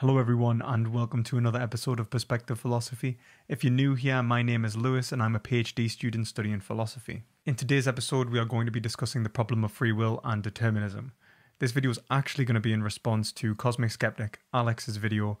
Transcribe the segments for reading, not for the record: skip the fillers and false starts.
Hello everyone and welcome to another episode of Perspective Philosophy. If you're new here, my name is Lewis and I'm a PhD student studying philosophy. In today's episode we are going to be discussing the problem of free will and determinism. This video is actually going to be in response to Cosmic Skeptic, Alex's video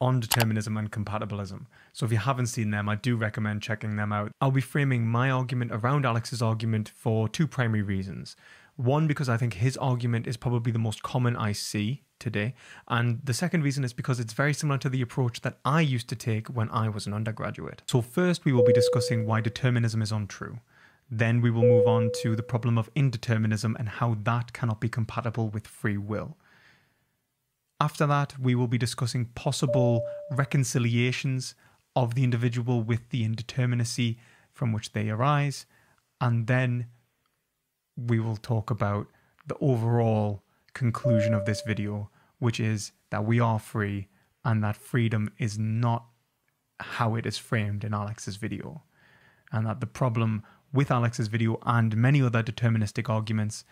on determinism and compatibilism. So if you haven't seen them, I do recommend checking them out. I'll be framing my argument around Alex's argument for two primary reasons. One, because I think his argument is probably the most common I see today. And the second reason is because it's very similar to the approach that I used to take when I was an undergraduate. So first, we will be discussing why determinism is untrue. Then we will move on to the problem of indeterminism and how that cannot be compatible with free will. After that, we will be discussing possible reconciliations of the individual with the indeterminacy from which they arise. And then we will talk about the overall conclusion of this video, which is that we are free and that freedom is not how it is framed in Alex's video. And that the problem with Alex's video and many other deterministic arguments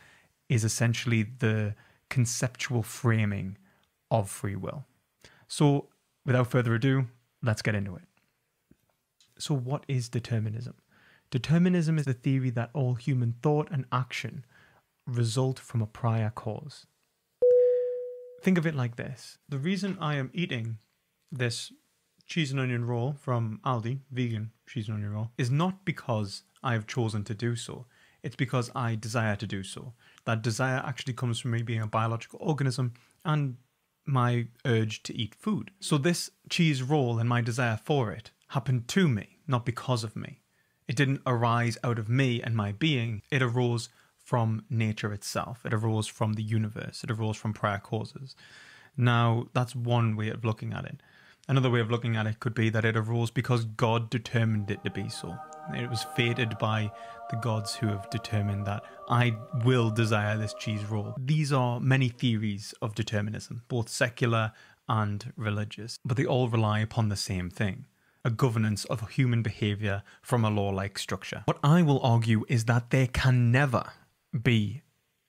is essentially the conceptual framing of free will. So without further ado, let's get into it. So what is determinism? Determinism is the theory that all human thought and action result from a prior cause. Think of it like this. The reason I am eating this cheese and onion roll from Aldi, vegan cheese and onion roll, is not because I have chosen to do so. It's because I desire to do so. That desire actually comes from me being a biological organism and my urge to eat food. So this cheese roll and my desire for it happened to me, not because of me. It didn't arise out of me and my being. It arose from nature itself. It arose from the universe. It arose from prior causes. Now, that's one way of looking at it. Another way of looking at it could be that it arose because God determined it to be so. It was fated by the gods who have determined that I will desire this cheese roll. These are many theories of determinism, both secular and religious, but they all rely upon the same thing: a governance of human behavior from a law-like structure. What I will argue is that there can never be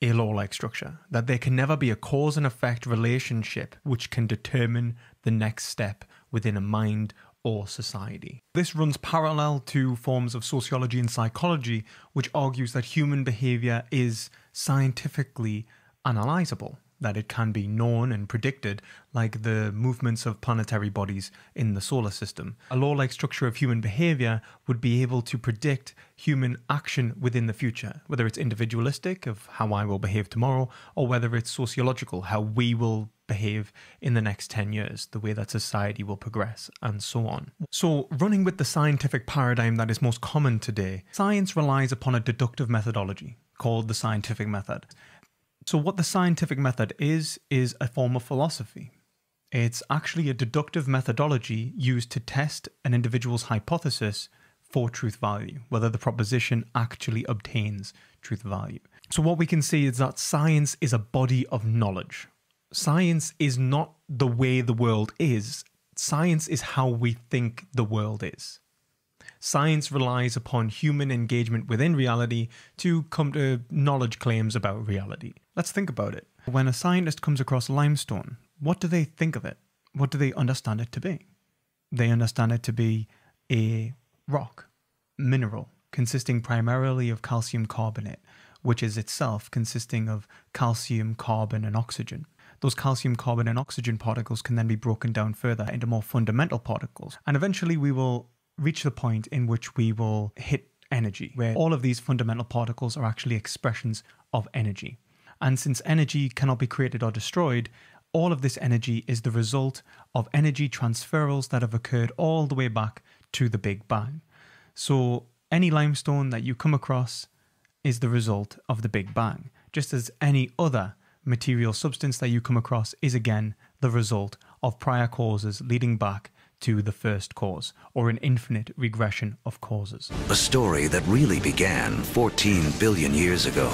a law-like structure, that there can never be a cause and effect relationship which can determine the next step within a mind or society. This runs parallel to forms of sociology and psychology, which argues that human behavior is scientifically analyzable, that it can be known and predicted, like the movements of planetary bodies in the solar system. A law-like structure of human behavior would be able to predict human action within the future, whether it's individualistic, of how I will behave tomorrow, or whether it's sociological, how we will behave in the next 10 years, the way that society will progress, and so on. So running with the scientific paradigm that is most common today, science relies upon a deductive methodology called the scientific method. So what the scientific method is a form of philosophy. It's actually a deductive methodology used to test an individual's hypothesis for truth value, whether the proposition actually obtains truth value. So what we can see is that science is a body of knowledge. Science is not the way the world is. Science is how we think the world is. Science relies upon human engagement within reality to come to knowledge claims about reality. Let's think about it. When a scientist comes across limestone, what do they think of it? What do they understand it to be? They understand it to be a rock, mineral, consisting primarily of calcium carbonate, which is itself consisting of calcium, carbon, and oxygen. Those calcium, carbon, and oxygen particles can then be broken down further into more fundamental particles. And eventually we will reach the point in which we will hit energy, where all of these fundamental particles are actually expressions of energy. And since energy cannot be created or destroyed, all of this energy is the result of energy transferals that have occurred all the way back to the Big Bang. So any limestone that you come across is the result of the Big Bang, just as any other material substance that you come across is again the result of prior causes leading back to the first cause, or an infinite regression of causes. A story that really began 14 billion years ago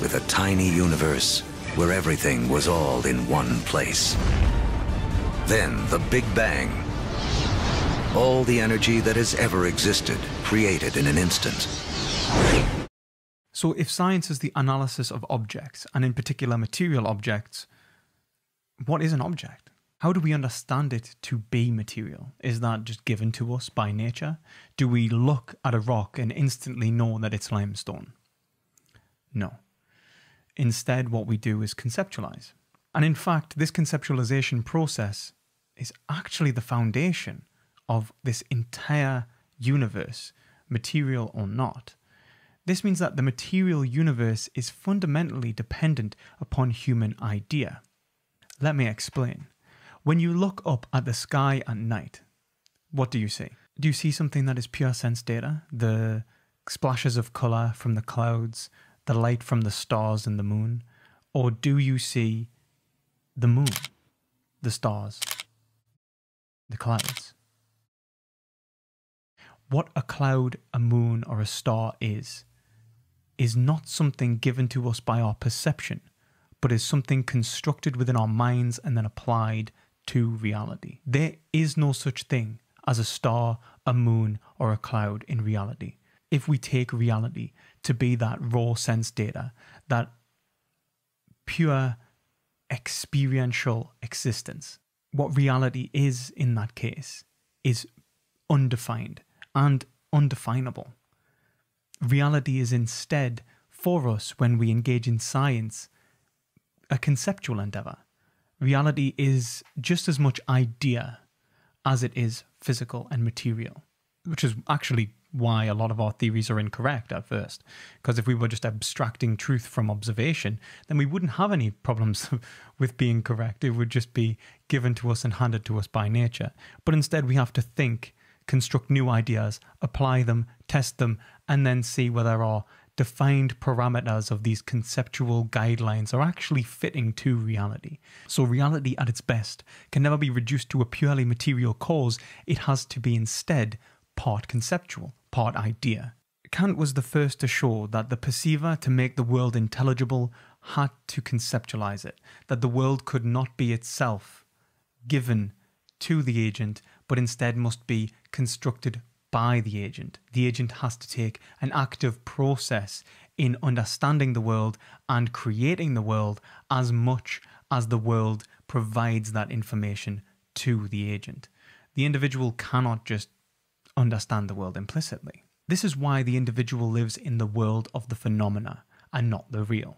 with a tiny universe where everything was all in one place. Then the Big Bang. All the energy that has ever existed created in an instant. So if science is the analysis of objects, and in particular material objects, what is an object? How do we understand it to be material? Is that just given to us by nature? Do we look at a rock and instantly know that it's limestone? No. Instead, what we do is conceptualize. And in fact, this conceptualization process is actually the foundation of this entire universe, material or not. This means that the material universe is fundamentally dependent upon human idea. Let me explain. When you look up at the sky at night, what do you see? Do you see something that is pure sense data? The splashes of colour from the clouds, the light from the stars and the moon? Or do you see the moon, the stars, the clouds? What a cloud, a moon, or a star is not something given to us by our perception, but is something constructed within our minds and then applied to reality. There is no such thing as a star, a moon, or a cloud in reality. If we take reality to be that raw sense data, that pure experiential existence, what reality is in that case is undefined and undefinable. Reality is instead, for us when we engage in science, a conceptual endeavour. Reality is just as much idea as it is physical and material, which is actually why a lot of our theories are incorrect at first, because if we were just abstracting truth from observation, then we wouldn't have any problems with being correct. It would just be given to us and handed to us by nature. But instead we have to think, construct new ideas, apply them, test them, and then see whether there are defined parameters of these conceptual guidelines are actually fitting to reality. So reality at its best can never be reduced to a purely material cause. It has to be instead part conceptual, part idea. Kant was the first to show that the perceiver, to make the world intelligible, had to conceptualize it, that the world could not be itself given to the agent, but instead must be constructed by the agent. The agent has to take an active process in understanding the world and creating the world as much as the world provides that information to the agent. The individual cannot just understand the world implicitly. This is why the individual lives in the world of the phenomena and not the real.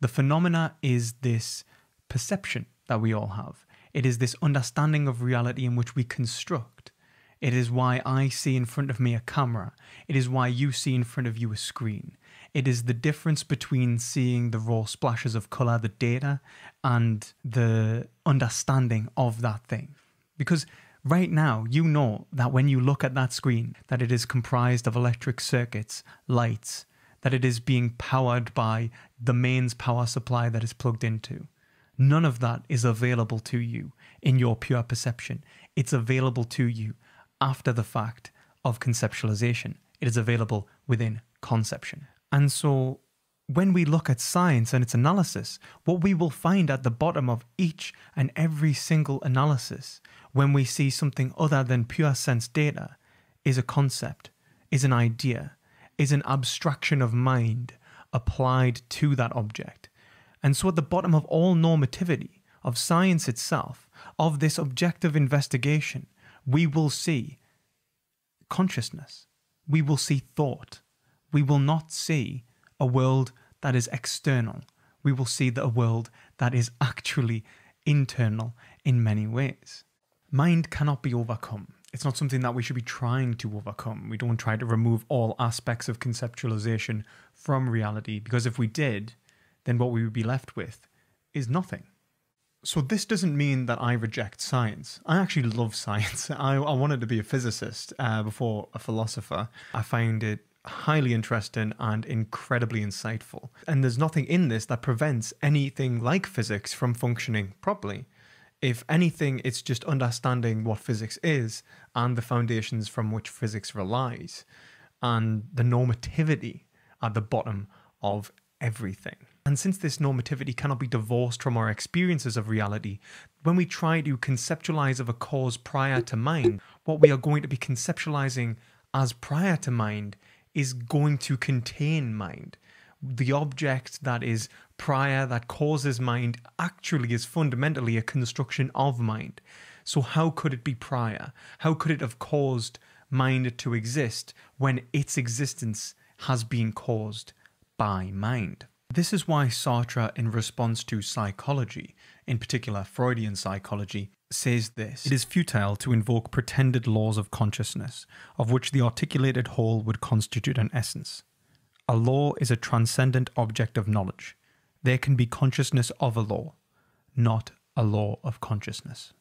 The phenomena is this perception that we all have. It is this understanding of reality in which we construct. It is why I see in front of me a camera. It is why you see in front of you a screen. It is the difference between seeing the raw splashes of colour, the data, and the understanding of that thing. Because right now, you know that when you look at that screen, that it is comprised of electric circuits, lights, that it is being powered by the mains power supply that is plugged into. None of that is available to you in your pure perception. It's available to you after the fact of conceptualization. It is available within conception. And so when we look at science and its analysis, what we will find at the bottom of each and every single analysis, when we see something other than pure sense data, is a concept, is an idea, is an abstraction of mind applied to that object. And so at the bottom of all normativity, of science itself, of this objective investigation, we will see consciousness. We will see thought. We will not see a world that is external. We will see a world that is actually internal in many ways. Mind cannot be overcome. It's not something that we should be trying to overcome. We don't try to remove all aspects of conceptualization from reality, because if we did, then what we would be left with is nothing. So this doesn't mean that I reject science. I actually love science. I wanted to be a physicist before a philosopher. I find it highly interesting and incredibly insightful. And there's nothing in this that prevents anything like physics from functioning properly. If anything, it's just understanding what physics is and the foundations from which physics relies and the normativity at the bottom of everything. And since this normativity cannot be divorced from our experiences of reality, when we try to conceptualize of a cause prior to mind, what we are going to be conceptualizing as prior to mind is going to contain mind. The object that is prior that causes mind actually is fundamentally a construction of mind. So how could it be prior? How could it have caused mind to exist when its existence has been caused by mind? This is why Sartre, in response to psychology, in particular Freudian psychology, says this: "It is futile to invoke pretended laws of consciousness, of which the articulated whole would constitute an essence. A law is a transcendent object of knowledge. There can be consciousness of a law, not a law of consciousness."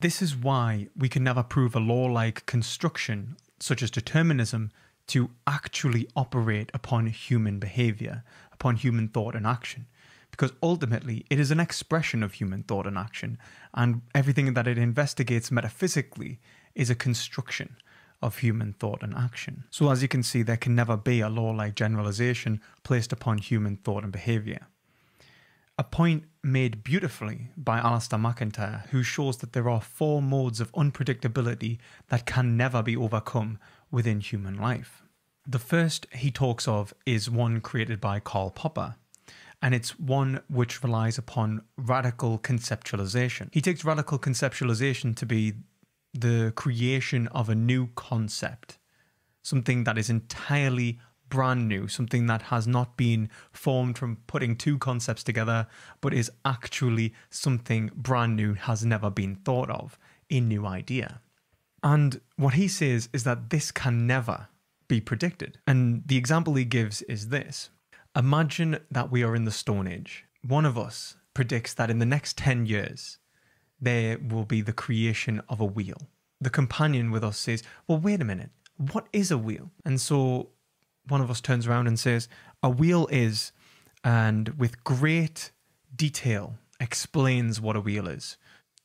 This is why we can never prove a law-like construction, such as determinism, to actually operate upon human behavior, upon human thought and action, because ultimately it is an expression of human thought and action, and everything that it investigates metaphysically is a construction of human thought and action. So as you can see, there can never be a law-like generalization placed upon human thought and behavior. A point made beautifully by Alasdair MacIntyre, who shows that there are four modes of unpredictability that can never be overcome within human life. The first he talks of is one created by Karl Popper, and it's one which relies upon radical conceptualization. He takes radical conceptualization to be the creation of a new concept, something that is entirely brand new, something that has not been formed from putting two concepts together, but is actually something brand new, has never been thought of, a new idea. And what he says is that this can never be predicted. And the example he gives is this: imagine that we are in the Stone Age. One of us predicts that in the next 10 years, there will be the creation of a wheel. The companion with us says, well, wait a minute, what is a wheel? And so one of us turns around and says, a wheel is, and with great detail explains what a wheel is,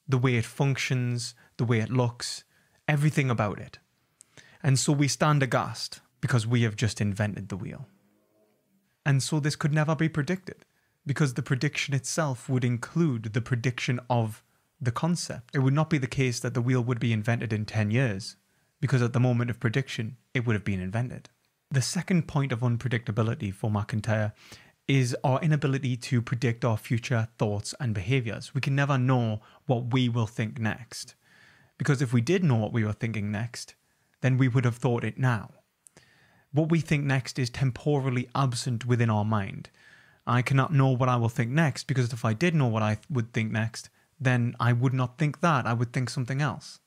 the way it functions, the way it looks, everything about it. And so we stand aghast because we have just invented the wheel. And so this could never be predicted, because the prediction itself would include the prediction of the concept. It would not be the case that the wheel would be invented in 10 years, because at the moment of prediction, it would have been invented. The second point of unpredictability for MacIntyre is our inability to predict our future thoughts and behaviours. We can never know what we will think next, because if we did know what we were thinking next, then we would have thought it now. What we think next is temporally absent within our mind. I cannot know what I will think next, because if I did know what I would think next, then I would not think that, I would think something else.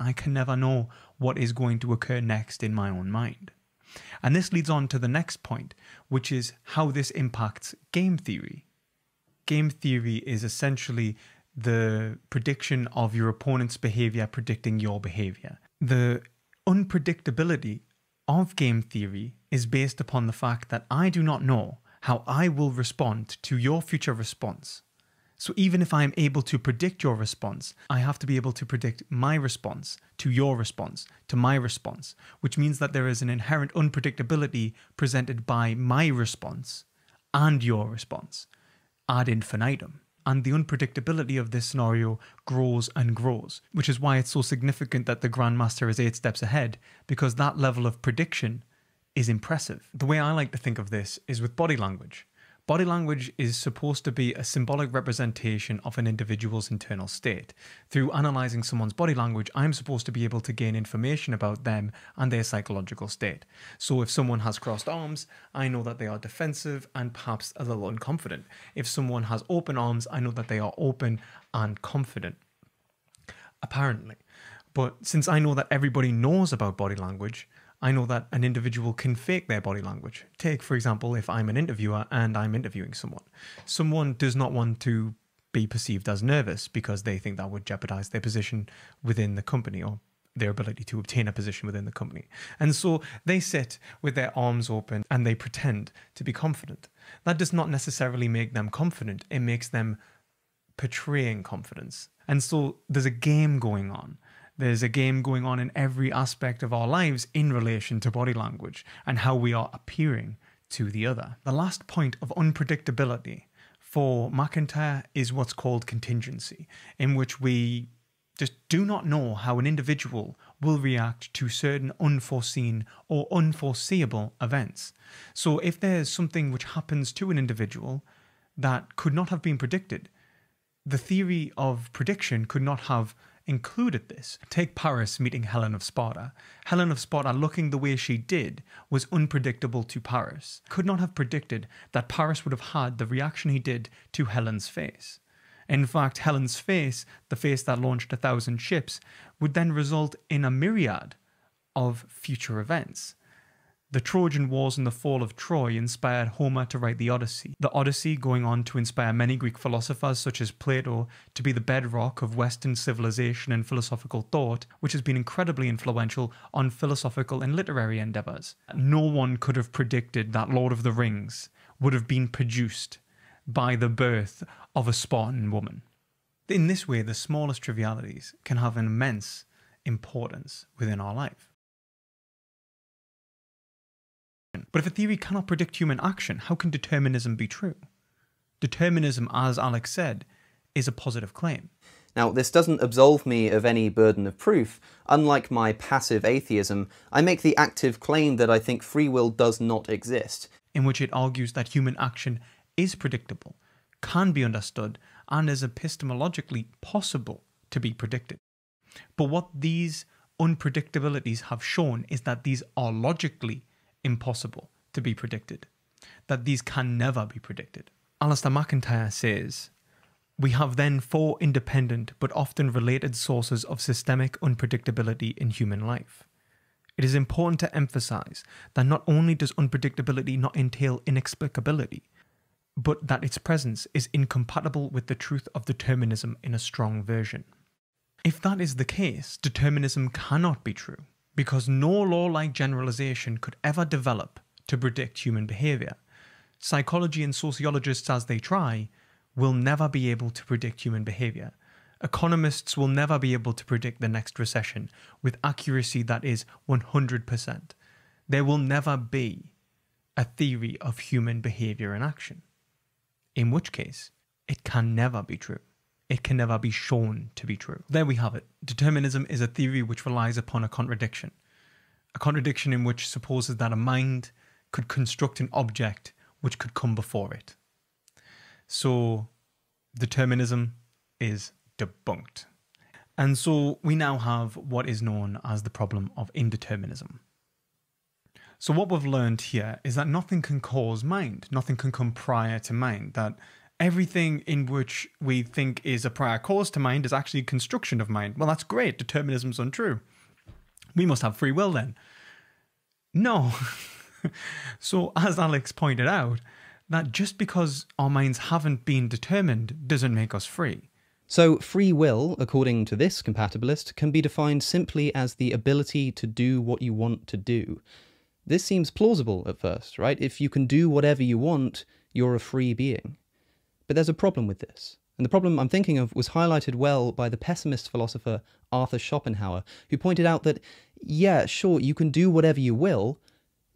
I can never know what is going to occur next in my own mind. And this leads on to the next point, which is how this impacts game theory. Game theory is essentially the prediction of your opponent's behavior predicting your behavior. The unpredictability of game theory is based upon the fact that I do not know how I will respond to your future response. So even if I'm able to predict your response, I have to be able to predict my response to your response to my response, which means that there is an inherent unpredictability presented by my response and your response ad infinitum. And the unpredictability of this scenario grows and grows, which is why it's so significant that the Grandmaster is 8 steps ahead, because that level of prediction is impressive. The way I like to think of this is with body language. Body language is supposed to be a symbolic representation of an individual's internal state. Through analysing someone's body language, I'm supposed to be able to gain information about them and their psychological state. So if someone has crossed arms, I know that they are defensive and perhaps a little unconfident. If someone has open arms, I know that they are open and confident, apparently. But since I know that everybody knows about body language, I know that an individual can fake their body language. Take, for example, if I'm an interviewer and I'm interviewing someone. Someone does not want to be perceived as nervous because they think that would jeopardize their position within the company or their ability to obtain a position within the company. And so they sit with their arms open and they pretend to be confident. That does not necessarily make them confident. It makes them portraying confidence. And so there's a game going on. There's a game going on in every aspect of our lives in relation to body language and how we are appearing to the other. The last point of unpredictability for MacIntyre is what's called contingency, in which we just do not know how an individual will react to certain unforeseen or unforeseeable events. So if there's something which happens to an individual that could not have been predicted, the theory of prediction could not have included this. Take Paris meeting Helen of Sparta. Helen of Sparta, looking the way she did, was unpredictable to Paris. Could not have predicted that Paris would have had the reaction he did to Helen's face. In fact, Helen's face, the face that launched 1,000 ships, would then result in a myriad of future events. The Trojan Wars and the fall of Troy inspired Homer to write the Odyssey. The Odyssey going on to inspire many Greek philosophers such as Plato to be the bedrock of Western civilization and philosophical thought, which has been incredibly influential on philosophical and literary endeavours. No one could have predicted that Lord of the Rings would have been produced by the birth of a Spartan woman. In this way, the smallest trivialities can have an immense importance within our life. But if a theory cannot predict human action, how can determinism be true? Determinism, as Alex said, is a positive claim. Now, this doesn't absolve me of any burden of proof. Unlike my passive atheism, I make the active claim that I think free will does not exist, in which it argues that human action is predictable, can be understood, and is epistemologically possible to be predicted. But what these unpredictabilities have shown is that these are logically impossible to be predicted, that these can never be predicted. Alasdair MacIntyre says, "We have then four independent but often related sources of systemic unpredictability in human life. It is important to emphasize that not only does unpredictability not entail inexplicability, but that its presence is incompatible with the truth of determinism in a strong version." If that is the case, determinism cannot be true, because no law-like generalization could ever develop to predict human behavior. Psychology and sociologists, as they try, will never be able to predict human behavior. Economists will never be able to predict the next recession with accuracy that is 100%. There will never be a theory of human behavior in action, in which case it can never be true. It can never be shown to be true. There we have it. Determinism is a theory which relies upon a contradiction in which supposes that a mind could construct an object which could come before it. So determinism is debunked. And so we now have what is known as the problem of indeterminism. So what we've learned here is that nothing can cause mind, nothing can come prior to mind, that everything in which we think is a prior cause to mind is actually a construction of mind. Well, that's great. Determinism's untrue. We must have free will then. No. So as Alex pointed out, that just because our minds haven't been determined doesn't make us free. So free will, according to this compatibilist, can be defined simply as the ability to do what you want to do. This seems plausible at first, right? If you can do whatever you want, you're a free being. But there's a problem with this, and the problem I'm thinking of was highlighted well by the pessimist philosopher Arthur Schopenhauer, who pointed out that, yeah, sure, you can do whatever you will,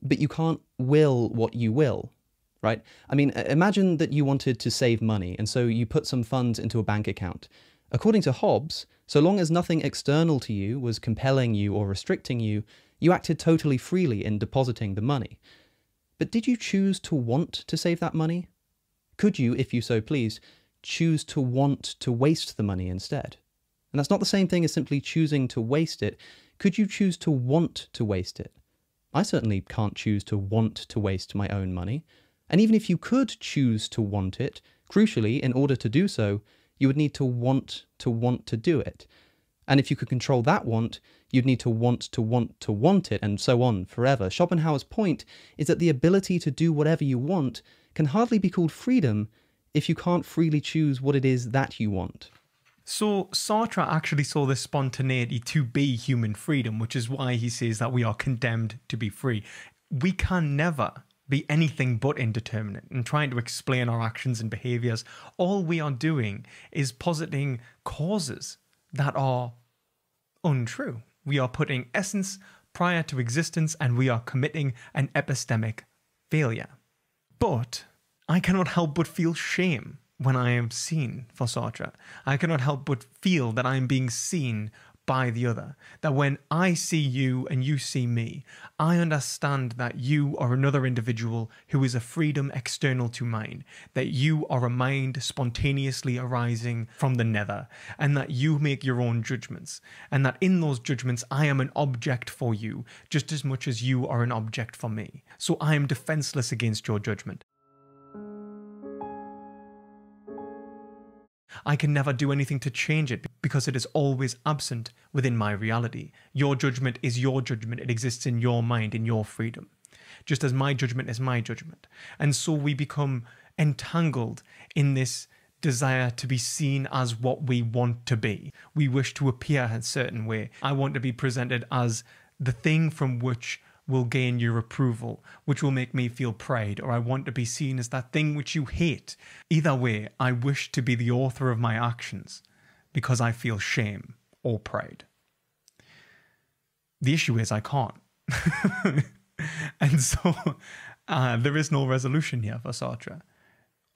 but you can't will what you will, right? I mean, imagine that you wanted to save money, and so you put some funds into a bank account. According to Hobbes, so long as nothing external to you was compelling you or restricting you, you acted totally freely in depositing the money. But did you choose to want to save that money? Could you, if you so pleased, choose to want to waste the money instead? And that's not the same thing as simply choosing to waste it. Could you choose to want to waste it? I certainly can't choose to want to waste my own money. And even if you could choose to want it, crucially, in order to do so, you would need to want to do it. And if you could control that want, you'd need to want to want it, and so on forever. Schopenhauer's point is that the ability to do whatever you want can hardly be called freedom if you can't freely choose what it is that you want. So Sartre actually saw this spontaneity to be human freedom, which is why he says that we are condemned to be free. We can never be anything but indeterminate and trying to explain our actions and behaviours. All we are doing is positing causes that are untrue. We are putting essence prior to existence, and we are committing an epistemic failure. But I cannot help but feel shame when I am seen for Sartre. I cannot help but feel that I am being seen by the other. That when I see you and you see me, I understand that you are another individual who is a freedom external to mine, that you are a mind spontaneously arising from the nether, and that you make your own judgments, and that in those judgments I am an object for you, just as much as you are an object for me. So I am defenseless against your judgment. I can never do anything to change it because it is always absent within my reality. Your judgment is your judgment. It exists in your mind, in your freedom, just as my judgment is my judgment. And so we become entangled in this desire to be seen as what we want to be. We wish to appear a certain way. I want to be presented as the thing from which will gain your approval, which will make me feel pride, or I want to be seen as that thing which you hate. Either way, I wish to be the author of my actions because I feel shame or pride. The issue is I can't. And so there is no resolution here for Sartre.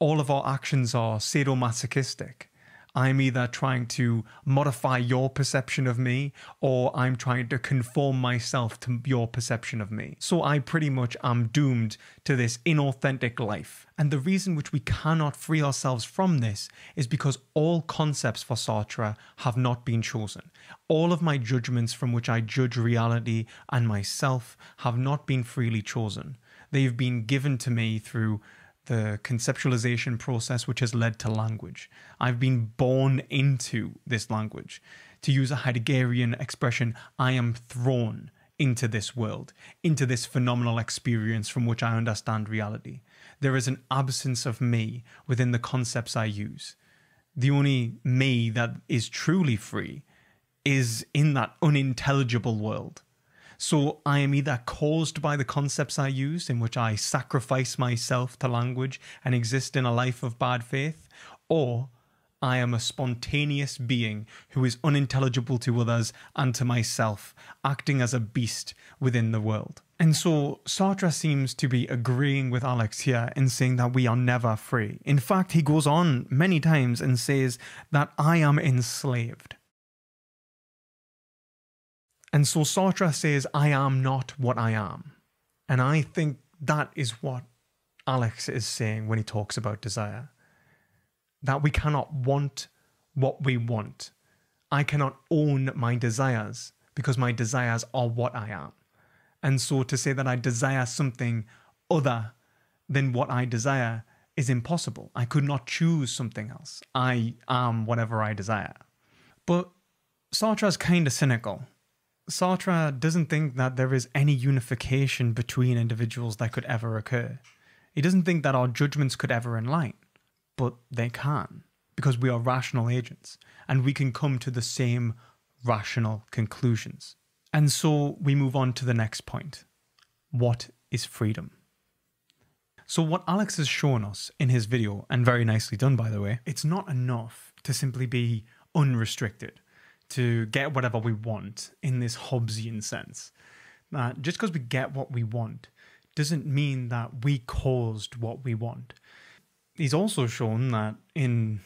All of our actions are sadomasochistic. I'm either trying to modify your perception of me, or I'm trying to conform myself to your perception of me. So I pretty much am doomed to this inauthentic life. And the reason which we cannot free ourselves from this is because all concepts for Sartre have not been chosen. All of my judgments from which I judge reality and myself have not been freely chosen. They've been given to me through the conceptualization process which has led to language. I've been born into this language. To use a Heideggerian expression, I am thrown into this world, into this phenomenal experience from which I understand reality. There is an absence of me within the concepts I use. The only me that is truly free is in that unintelligible world. So I am either caused by the concepts I use, in which I sacrifice myself to language and exist in a life of bad faith, or I am a spontaneous being who is unintelligible to others and to myself, acting as a beast within the world. And so Sartre seems to be agreeing with Alex here in saying that we are never free. In fact, he goes on many times and says that I am enslaved. And so Sartre says, I am not what I am. And I think that is what Alex is saying when he talks about desire. That we cannot want what we want. I cannot own my desires because my desires are what I am. And so to say that I desire something other than what I desire is impossible. I could not choose something else. I am whatever I desire. But Sartre is kind of cynical. Sartre doesn't think that there is any unification between individuals that could ever occur. He doesn't think that our judgments could ever enlighten, but they can, because we are rational agents, and we can come to the same rational conclusions. And so we move on to the next point. What is freedom? So what Alex has shown us in his video, and very nicely done by the way, it's not enough to simply be unrestricted, to get whatever we want in this Hobbesian sense. That just because we get what we want doesn't mean that we caused what we want. He's also shown that in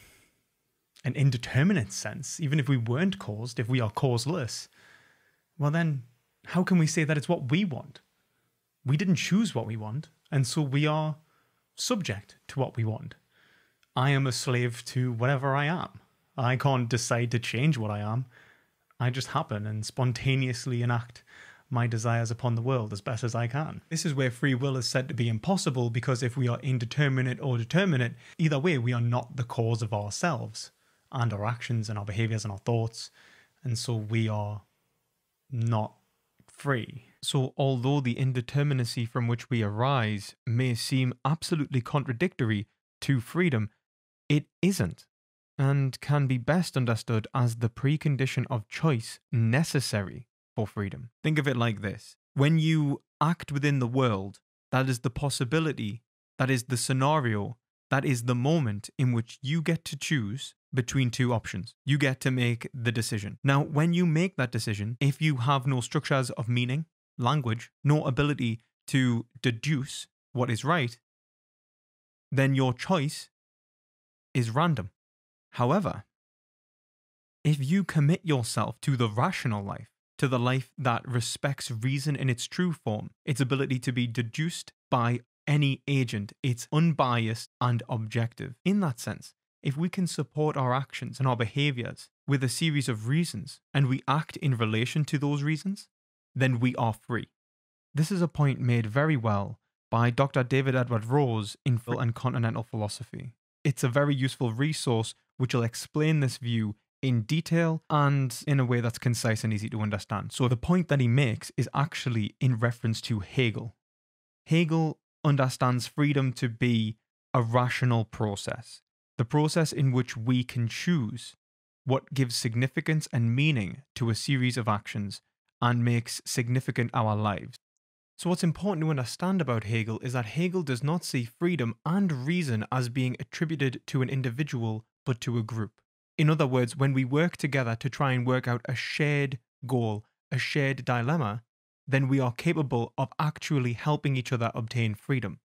an indeterminate sense, even if we weren't caused, if we are causeless, well then how can we say that it's what we want? We didn't choose what we want, and so we are subject to what we want. I am a slave to whatever I am. I can't decide to change what I am. I just happen and spontaneously enact my desires upon the world as best as I can. This is where free will is said to be impossible, because if we are indeterminate or determinate, either way we are not the cause of ourselves and our actions and our behaviors and our thoughts, and so we are not free. So although the indeterminacy from which we arise may seem absolutely contradictory to freedom, it isn't, and can be best understood as the precondition of choice necessary for freedom. Think of it like this. When you act within the world, that is the possibility, that is the scenario, that is the moment in which you get to choose between two options. You get to make the decision. Now, when you make that decision, if you have no structures of meaning, language, no ability to deduce what is right, then your choice is random. However, If you commit yourself to the rational life, to the life that respects reason in its true form, its ability to be deduced by any agent, it's unbiased and objective. In that sense, if we can support our actions and our behaviours with a series of reasons, and we act in relation to those reasons, then we are free. This is a point made very well by Dr. David Edward Rowe in Phil and Continental Philosophy. It's a very useful resource which will explain this view in detail and in a way that's concise and easy to understand. So the point that he makes is actually in reference to Hegel. Hegel understands freedom to be a rational process, the process in which we can choose what gives significance and meaning to a series of actions and makes significant our lives. So what's important to understand about Hegel is that Hegel does not see freedom and reason as being attributed to an individual but to a group. In other words, when we work together to try and work out a shared goal, a shared dilemma, then we are capable of actually helping each other obtain freedom.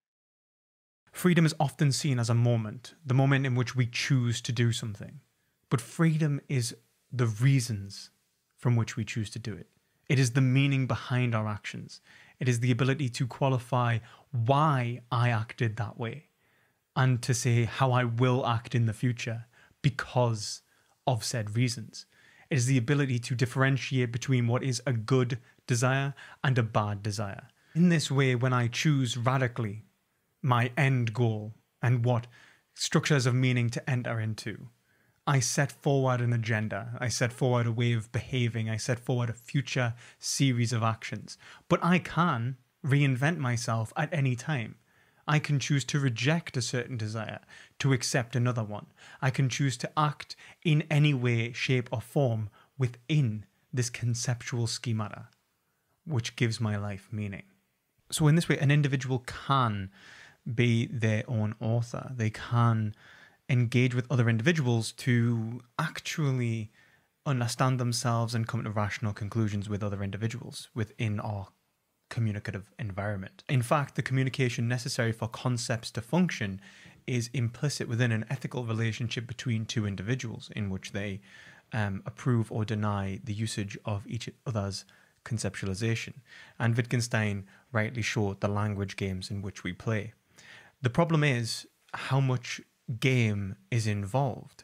Freedom is often seen as a moment, the moment in which we choose to do something. But freedom is the reasons from which we choose to do it. It is the meaning behind our actions. It is the ability to qualify why I acted that way and to say how I will act in the future because of said reasons. It is the ability to differentiate between what is a good desire and a bad desire. In this way, when I choose radically my end goal and what structures of meaning to enter into, I set forward an agenda, I set forward a way of behaving, I set forward a future series of actions. But I can reinvent myself at any time. I can choose to reject a certain desire, to accept another one. I can choose to act in any way, shape or form within this conceptual schemata, which gives my life meaning. So in this way, an individual can be their own author. They can engage with other individuals to actually understand themselves and come to rational conclusions with other individuals within our communicative environment. In fact, the communication necessary for concepts to function is implicit within an ethical relationship between two individuals in which they approve or deny the usage of each other's conceptualization. And Wittgenstein rightly showed the language games in which we play. The problem is how much game is involved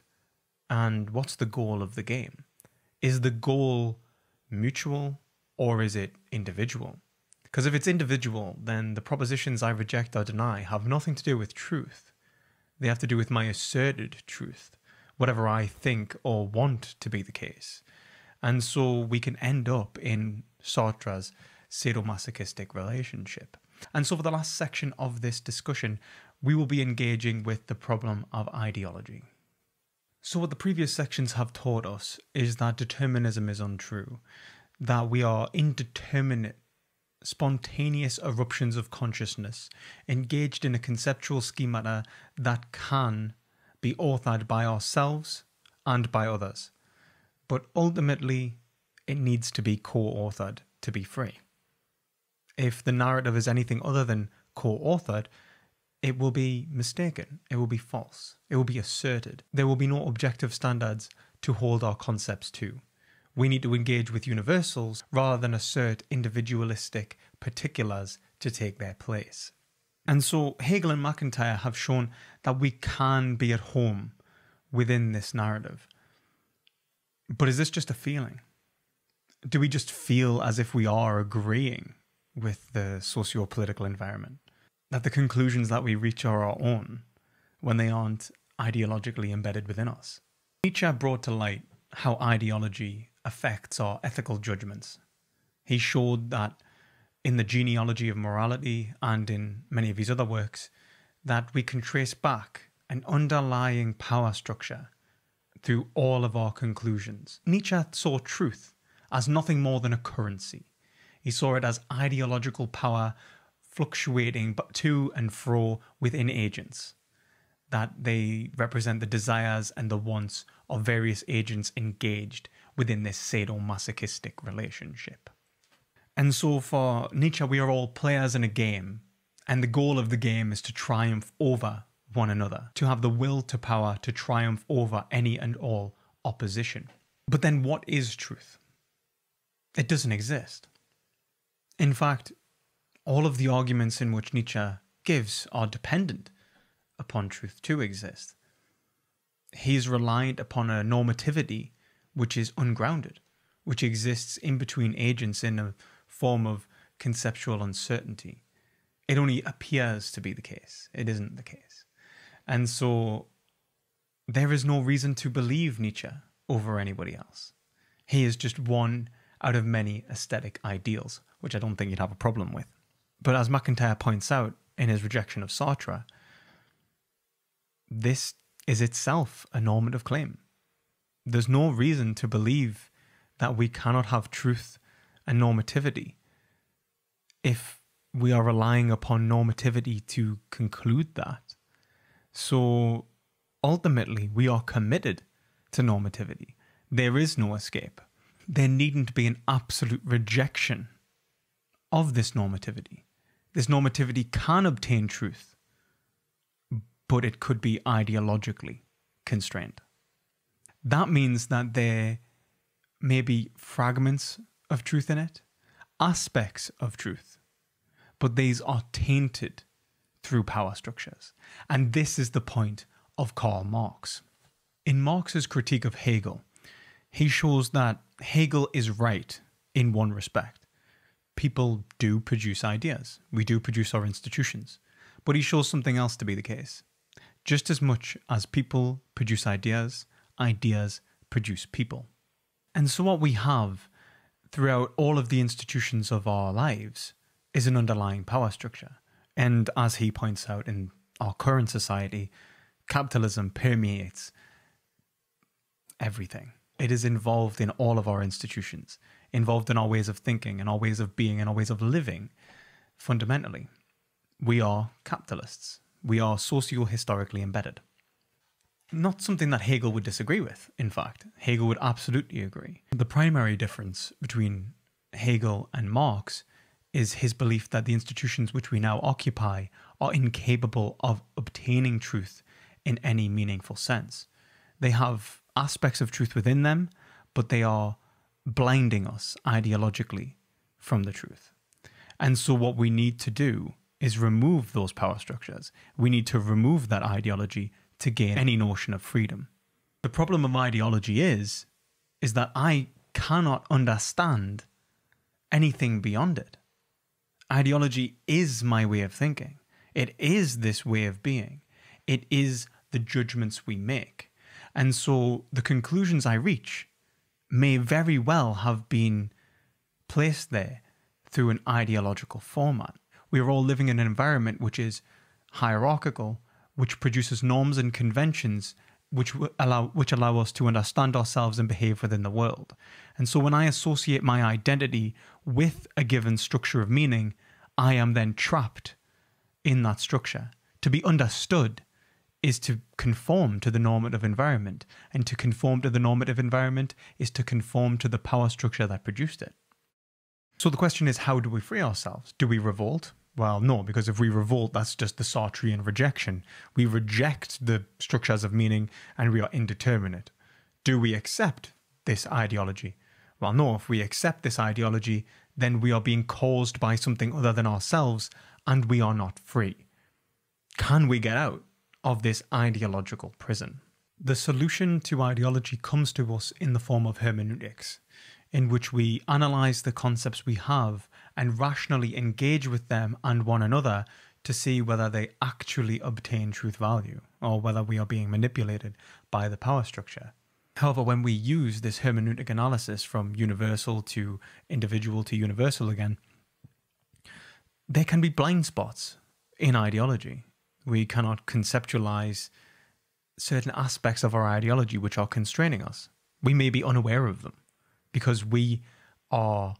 and what's the goal of the game. Is the goal mutual or is it individual? Because if it's individual, then the propositions I reject or deny have nothing to do with truth. They have to do with my asserted truth, whatever I think or want to be the case. And so we can end up in Sartre's sadomasochistic relationship. And so for the last section of this discussion, we will be engaging with the problem of ideology. So what the previous sections have taught us is that determinism is untrue, that we are indeterminate, spontaneous eruptions of consciousness, engaged in a conceptual schemata that can be authored by ourselves and by others. But ultimately, it needs to be co-authored to be free. If the narrative is anything other than co-authored, it will be mistaken, it will be false, it will be asserted. There will be no objective standards to hold our concepts to. We need to engage with universals rather than assert individualistic particulars to take their place. And so Hegel and MacIntyre have shown that we can be at home within this narrative. But is this just a feeling? Do we just feel as if we are agreeing with the socio-political environment? That the conclusions that we reach are our own when they aren't ideologically embedded within us? Nietzsche brought to light how ideology affects our ethical judgments. He showed that in The Genealogy of Morality and in many of his other works, that we can trace back an underlying power structure through all of our conclusions. Nietzsche saw truth as nothing more than a currency. He saw it as ideological power fluctuating to and fro within agents, that they represent the desires and the wants of various agents engaged within this sadomasochistic relationship. And so for Nietzsche, we are all players in a game, and the goal of the game is to triumph over one another, to have the will to power to triumph over any and all opposition. But then what is truth? It doesn't exist. In fact, all of the arguments in which Nietzsche gives are dependent upon truth to exist. He is reliant upon a normativity which is ungrounded, which exists in between agents in a form of conceptual uncertainty. It only appears to be the case. It isn't the case. And so there is no reason to believe Nietzsche over anybody else. He is just one out of many aesthetic ideals, which I don't think you'd have a problem with. But as MacIntyre points out in his rejection of Sartre, this is itself a normative claim. There's no reason to believe that we cannot have truth and normativity if we are relying upon normativity to conclude that. So ultimately, we are committed to normativity. There is no escape. There needn't be an absolute rejection of this normativity. This normativity can obtain truth, but it could be ideologically constrained. That means that there may be fragments of truth in it, aspects of truth, but these are tainted through power structures. And this is the point of Karl Marx. In Marx's critique of Hegel, he shows that Hegel is right in one respect. People do produce ideas. We do produce our institutions. But he shows something else to be the case. Just as much as people produce ideas, ideas produce people. And so what we have throughout all of the institutions of our lives is an underlying power structure. And as he points out in our current society, capitalism permeates everything. It is involved in all of our institutions, involved in our ways of thinking and our ways of being and our ways of living. Fundamentally, we are capitalists. We are socio-historically embedded. Not something that Hegel would disagree with, in fact. Hegel would absolutely agree. The primary difference between Hegel and Marx is his belief that the institutions which we now occupy are incapable of obtaining truth in any meaningful sense. They have aspects of truth within them, but they are blinding us ideologically from the truth. And so what we need to do is remove those power structures. We need to remove that ideology to gain any notion of freedom. The problem of ideology is that I cannot understand anything beyond it. Ideology is my way of thinking. It is this way of being. It is the judgments we make. And so the conclusions I reach may very well have been placed there through an ideological format. We are all living in an environment which is hierarchical, which produces norms and conventions which allow us to understand ourselves and behave within the world. And so when I associate my identity with a given structure of meaning, I am then trapped in that structure. To be understood is to conform to the normative environment, and to conform to the normative environment is to conform to the power structure that produced it. So the question is, how do we free ourselves? Do we revolt? Well, no, because if we revolt, that's just the Sartrean rejection. We reject the structures of meaning and we are indeterminate. Do we accept this ideology? Well, no, if we accept this ideology, then we are being caused by something other than ourselves and we are not free. Can we get out of this ideological prison? The solution to ideology comes to us in the form of hermeneutics, in which we analyze the concepts we have and rationally engage with them and one another to see whether they actually obtain truth value or whether we are being manipulated by the power structure. However, when we use this hermeneutic analysis from universal to individual to universal again, there can be blind spots in ideology. We cannot conceptualize certain aspects of our ideology which are constraining us. We may be unaware of them because we are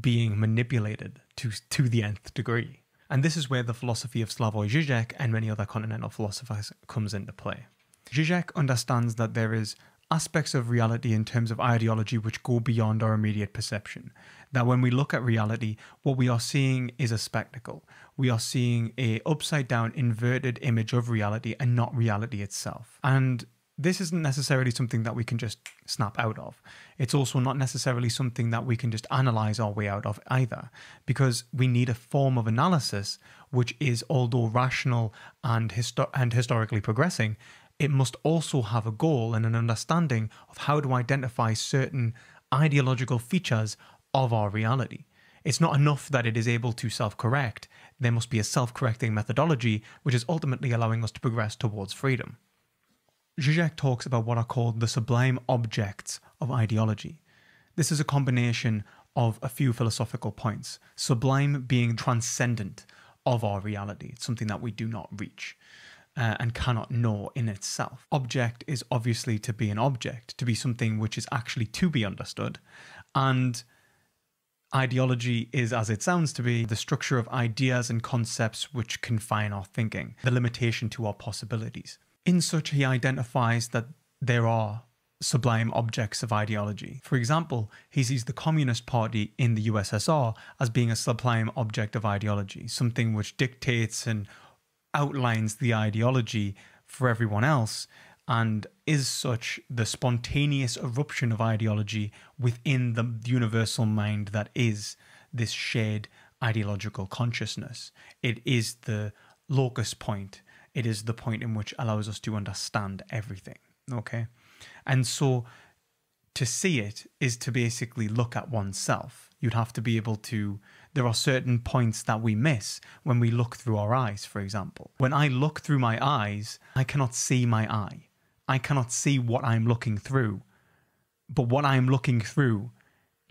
being manipulated to the nth degree. And this is where the philosophy of Slavoj Žižek and many other continental philosophers comes into play. Žižek understands that there is aspects of reality in terms of ideology which go beyond our immediate perception. That when we look at reality, what we are seeing is a spectacle. We are seeing an upside down inverted image of reality and not reality itself. And this isn't necessarily something that we can just snap out of. It's also not necessarily something that we can just analyze our way out of either, because we need a form of analysis which is, although rational and historically progressing, it must also have a goal and an understanding of how to identify certain ideological features of our reality. It's not enough that it is able to self-correct. There must be a self-correcting methodology which is ultimately allowing us to progress towards freedom. Žižek talks about what are called the sublime objects of ideology. This is a combination of a few philosophical points, sublime being transcendent of our reality. It's something that we do not reach and cannot know in itself. Object is obviously to be an object, to be something which is actually to be understood, and ideology is, as it sounds to be, the structure of ideas and concepts which confine our thinking, the limitation to our possibilities. In such, he identifies that there are sublime objects of ideology. For example, he sees the Communist Party in the USSR as being a sublime object of ideology, something which dictates and outlines the ideology for everyone else, and is such the spontaneous eruption of ideology within the universal mind that is this shared ideological consciousness. It is the locus point. It is the point in which allows us to understand everything, okay? And so to see it is to basically look at oneself. You'd have to be able to... There are certain points that we miss when we look through our eyes, for example. When I look through my eyes, I cannot see my eye. I cannot see what I'm looking through. But what I'm looking through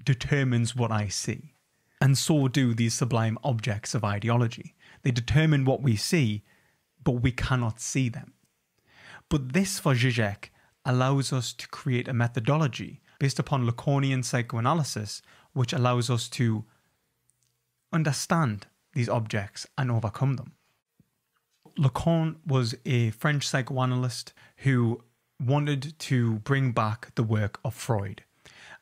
determines what I see. And so do these sublime objects of ideology. They determine what we see, but we cannot see them. But this, for Žižek, allows us to create a methodology based upon Lacanian psychoanalysis, which allows us to understand these objects and overcome them. Lacan was a French psychoanalyst who wanted to bring back the work of Freud.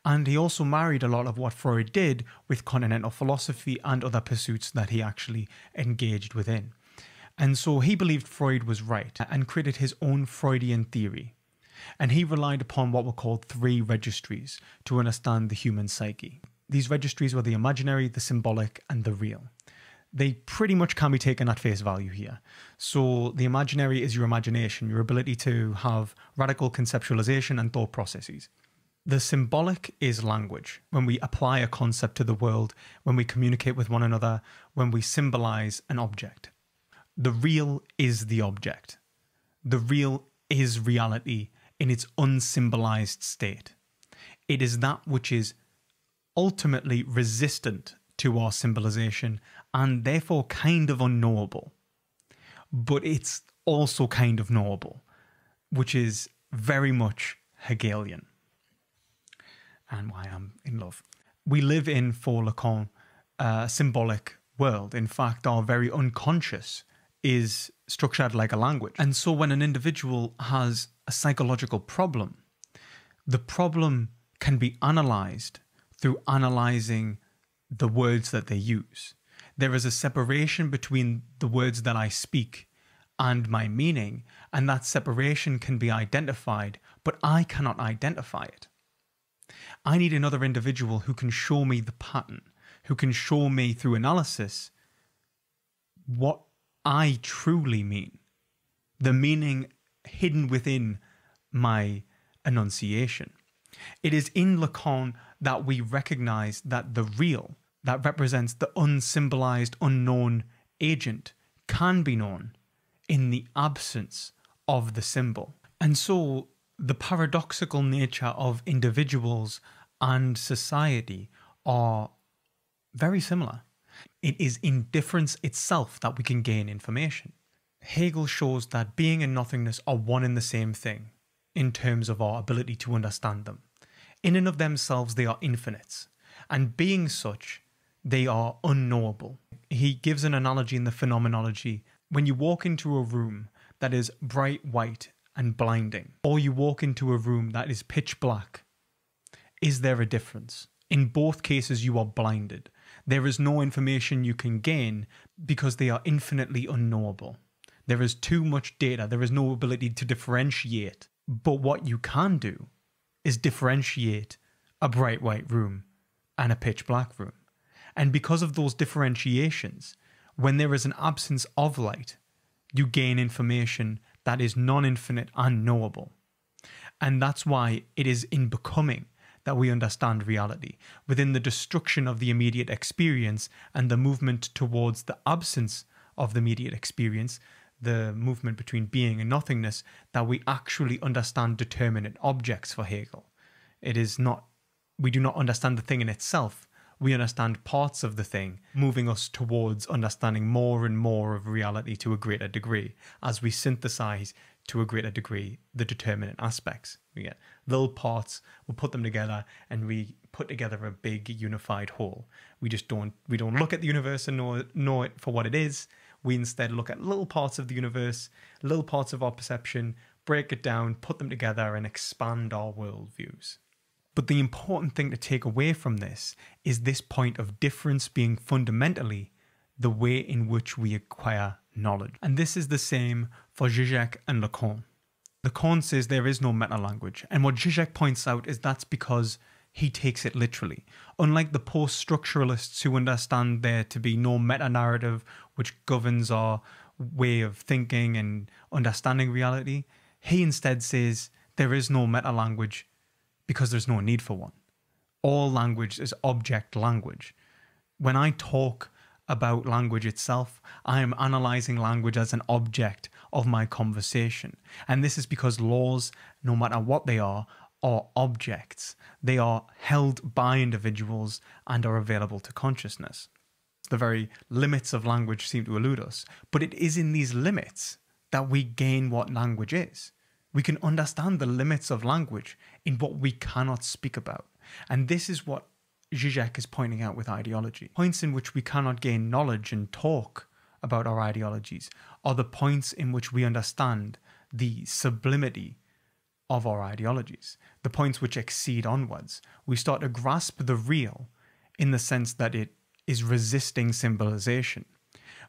And he also married a lot of what Freud did with continental philosophy and other pursuits that he actually engaged within. And so he believed Freud was right and created his own Freudian theory. And he relied upon what were called three registries to understand the human psyche. These registries were the imaginary, the symbolic, and the real. They pretty much can be taken at face value here. So the imaginary is your imagination, your ability to have radical conceptualization and thought processes. The symbolic is language, when we apply a concept to the world, when we communicate with one another, when we symbolize an object. The real is the object. The real is reality in its unsymbolized state. It is that which is ultimately resistant to our symbolization and therefore kind of unknowable. But it's also kind of knowable, which is very much Hegelian. And why I'm in love. We live in, for Lacan, a symbolic world. In fact, our very unconscious is structured like a language. And so when an individual has a psychological problem, the problem can be analysed through analysing the words that they use. There is a separation between the words that I speak and my meaning, and that separation can be identified, but I cannot identify it. I need another individual who can show me the pattern, who can show me through analysis what I truly mean, the meaning hidden within my enunciation. It is in Lacan that we recognize that the real, that represents the unsymbolized, unknown agent, can be known in the absence of the symbol. And so the paradoxical nature of individuals and society are very similar. It is in difference itself that we can gain information. Hegel shows that being and nothingness are one and the same thing in terms of our ability to understand them. In and of themselves, they are infinites, and being such, they are unknowable. He gives an analogy in the phenomenology. When you walk into a room that is bright white and blinding, or you walk into a room that is pitch black, is there a difference? In both cases, you are blinded. There is no information you can gain because they are infinitely unknowable. There is too much data. There is no ability to differentiate But what you can do is differentiate a bright white room and a pitch black room. And because of those differentiations, when there is an absence of light, you gain information that is non-infinite and knowable. And that's why it is in becoming that we understand reality, within the destruction of the immediate experience and the movement towards the absence of the immediate experience, the movement between being and nothingness, that we actually understand determinate objects for Hegel. It is not, we do not understand the thing in itself, we understand parts of the thing, moving us towards understanding more and more of reality to a greater degree, as we synthesize to a greater degree the determinate aspects. We get little parts, we'll put them together, and we put together a big unified whole. We don't look at the universe and know it for what it is. We instead look at little parts of the universe, little parts of our perception, break it down, put them together, and expand our worldviews. But the important thing to take away from this is this point of difference being fundamentally the way in which we acquire knowledge. And this is the same for Zizek and Lacan. Lacan says there is no meta-language, and what Zizek points out is that's because he takes it literally. Unlike the post-structuralists who understand there to be no meta-narrative which governs our way of thinking and understanding reality, he instead says there is no meta-language because there's no need for one. All language is object language. When I talk about language itself, I am analysing language as an object of my conversation. And this is because laws, no matter what they are objects. They are held by individuals and are available to consciousness. The very limits of language seem to elude us, but it is in these limits that we gain what language is. We can understand the limits of language in what we cannot speak about. And this is what Zizek is pointing out with ideology. Points in which we cannot gain knowledge and talk about our ideologies are the points in which we understand the sublimity of our ideologies, the points which exceed onwards. We start to grasp the real in the sense that it is resisting symbolization.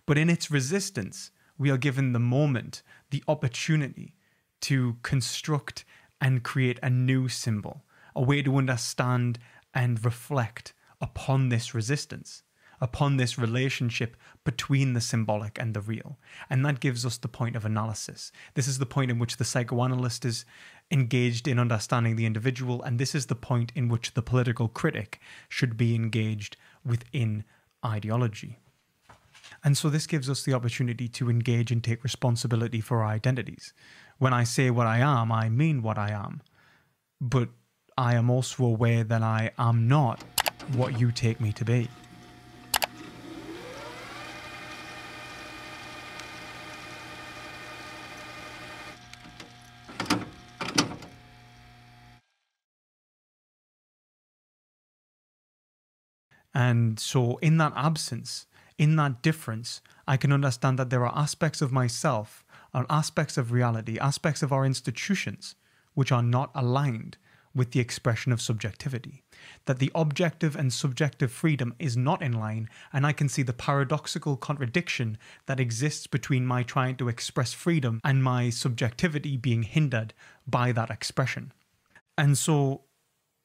But in its resistance, we are given the moment, the opportunity to construct and create a new symbol, a way to understand and reflect upon this resistance, upon this relationship between the symbolic and the real. And that gives us the point of analysis. This is the point in which the psychoanalyst is engaged in understanding the individual, and this is the point in which the political critic should be engaged within ideology. And so this gives us the opportunity to engage and take responsibility for our identities. When I say what I am, I mean what I am. But I am also aware that I am not what you take me to be. And so in that absence, in that difference, I can understand that there are aspects of myself, or aspects of reality, aspects of our institutions, which are not aligned with the expression of subjectivity. That the objective and subjective freedom is not in line, and I can see the paradoxical contradiction that exists between my trying to express freedom and my subjectivity being hindered by that expression. And so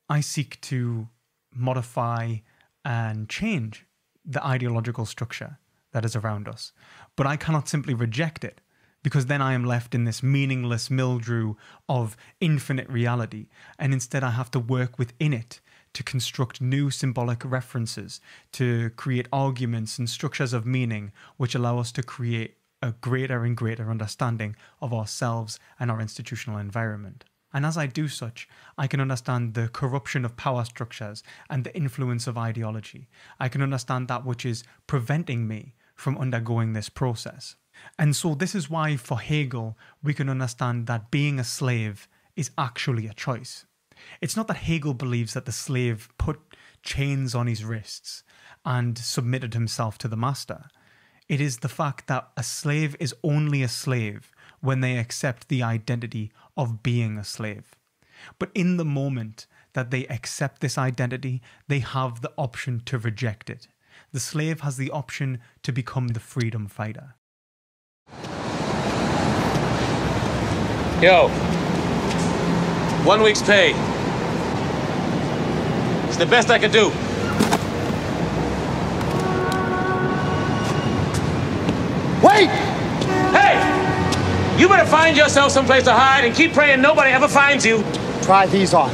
I seek to modify and change the ideological structure that is around us. But I cannot simply reject it, because then I am left in this meaningless mildew of infinite reality, and instead I have to work within it to construct new symbolic references, to create arguments and structures of meaning which allow us to create a greater and greater understanding of ourselves and our institutional environment. And as I do such, I can understand the corruption of power structures and the influence of ideology. I can understand that which is preventing me from undergoing this process. And so this is why for Hegel, we can understand that being a slave is actually a choice. It's not that Hegel believes that the slave put chains on his wrists and submitted himself to the master. It is the fact that a slave is only a slave when they accept the identity of being a slave. But in the moment that they accept this identity, they have the option to reject it. The slave has the option to become the freedom fighter. Yo. 1 week's pay. It's the best I could do. Wait! Hey! You better find yourself someplace to hide and keep praying nobody ever finds you. Try these on.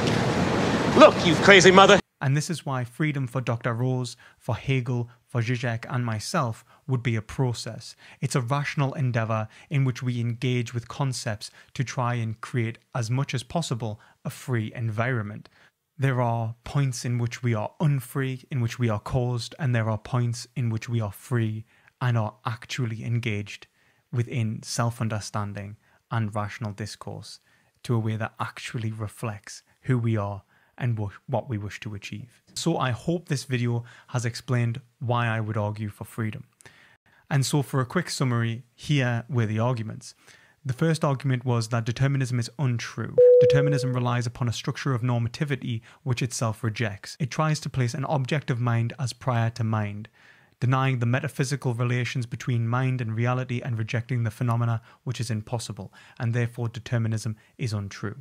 Look, you crazy mother. And this is why freedom for Dr. Rose, for Hegel, for Zizek and myself would be a process. It's a rational endeavour in which we engage with concepts to try and create, as much as possible, a free environment. There are points in which we are unfree, in which we are caused, and there are points in which we are free and are actually engaged within self-understanding and rational discourse to a way that actually reflects who we are and what we wish to achieve. So I hope this video has explained why I would argue for freedom. And so for a quick summary, here were the arguments. The first argument was that determinism is untrue. Determinism relies upon a structure of normativity which itself rejects. It tries to place an object of mind as prior to mind, denying the metaphysical relations between mind and reality and rejecting the phenomena, which is impossible, and therefore determinism is untrue.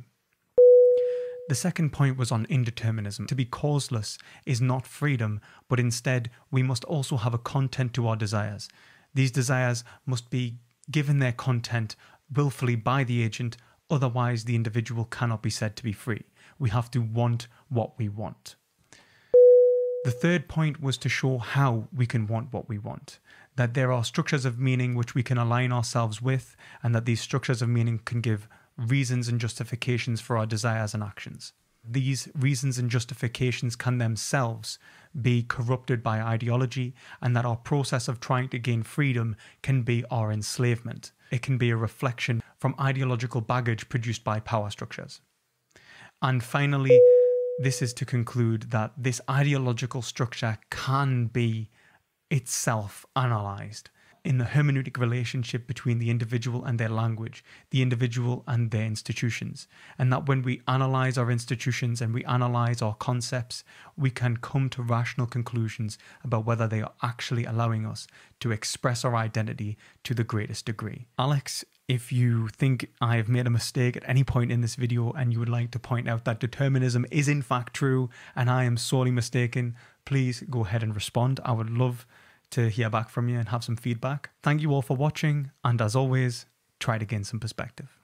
The second point was on indeterminism. To be causeless is not freedom, but instead we must also have a content to our desires. These desires must be given their content willfully by the agent, otherwise the individual cannot be said to be free. We have to want what we want. The third point was to show how we can want what we want, that there are structures of meaning which we can align ourselves with, and that these structures of meaning can give reasons and justifications for our desires and actions. These reasons and justifications can themselves be corrupted by ideology, and that our process of trying to gain freedom can be our enslavement. It can be a reflection from ideological baggage produced by power structures. And finally, this is to conclude that this ideological structure can be itself analysed in the hermeneutic relationship between the individual and their language, the individual and their institutions, and that when we analyse our institutions and we analyse our concepts, we can come to rational conclusions about whether they are actually allowing us to express our identity to the greatest degree. Alex, if you think I have made a mistake at any point in this video and you would like to point out that determinism is in fact true and I am sorely mistaken, please go ahead and respond. I would love to hear back from you and have some feedback. Thank you all for watching, and as always, try to gain some perspective.